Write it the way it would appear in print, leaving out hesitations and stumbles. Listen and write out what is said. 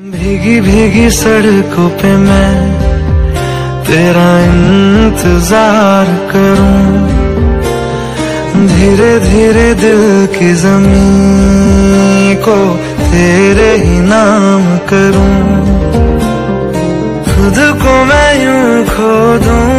भीगी भीगी सड़कों पे मैं तेरा इंतजार करूं, धीरे धीरे दिल की जमीन को तेरे ही नाम करूं, खुद को मैं यूं खो दूं।